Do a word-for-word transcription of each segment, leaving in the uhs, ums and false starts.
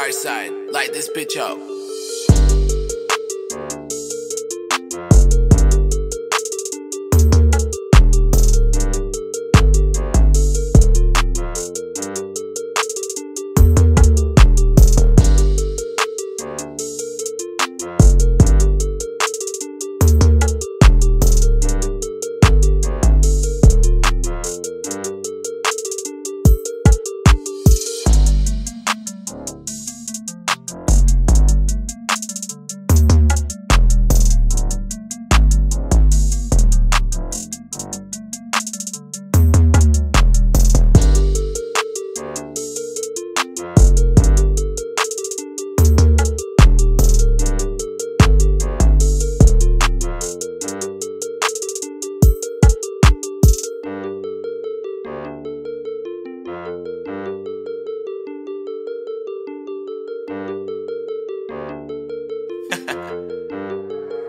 Darkside, light this bitch up.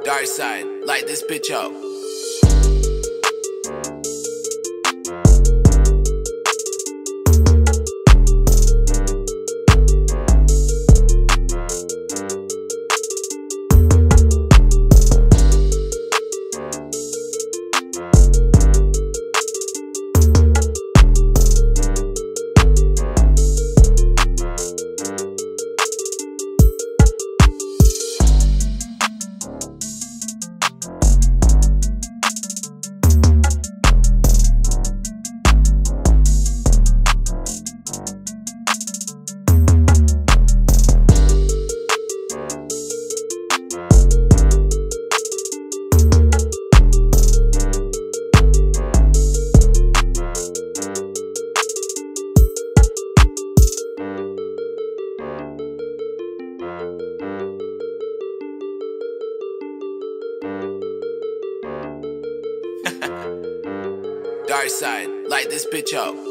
Darkside, light this bitch up. Darkside, light this bitch up.